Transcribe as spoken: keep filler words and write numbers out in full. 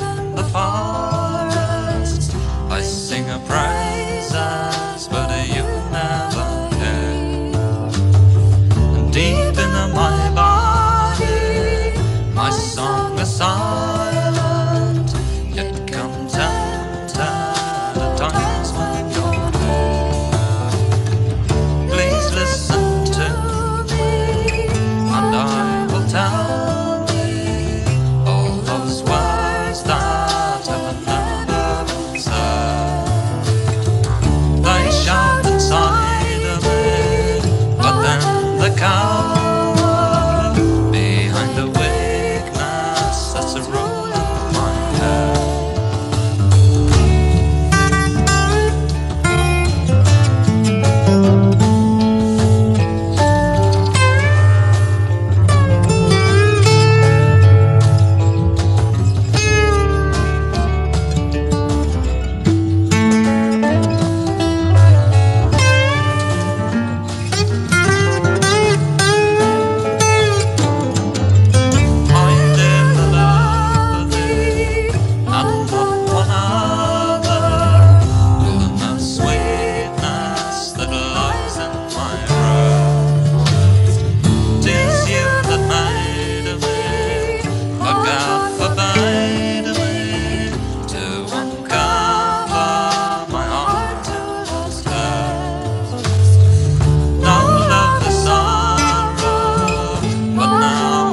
out the forest. I sing a praises, but you never heard. And deep in my body, my song is silent, yet comes out at the times when you're heard. Please listen to me, and I will tell. But now